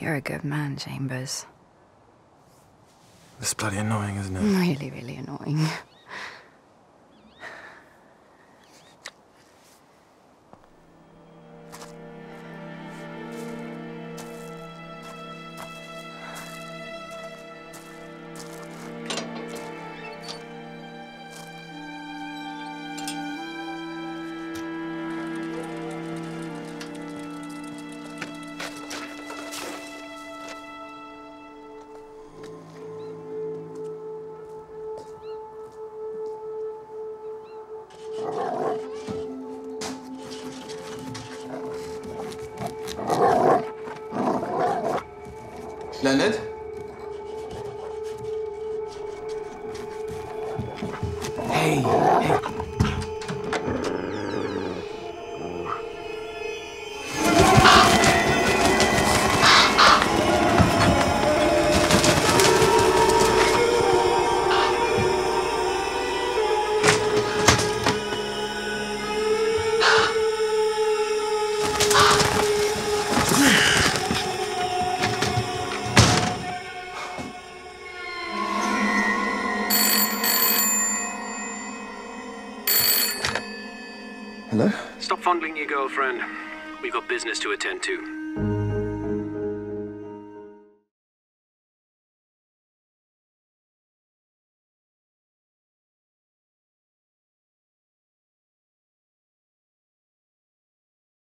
You're a good man, Chambers. It's bloody annoying, isn't it? Really, really annoying. Leonard? Hey, hey. Hello? Stop fondling your girlfriend. We've got business to attend to.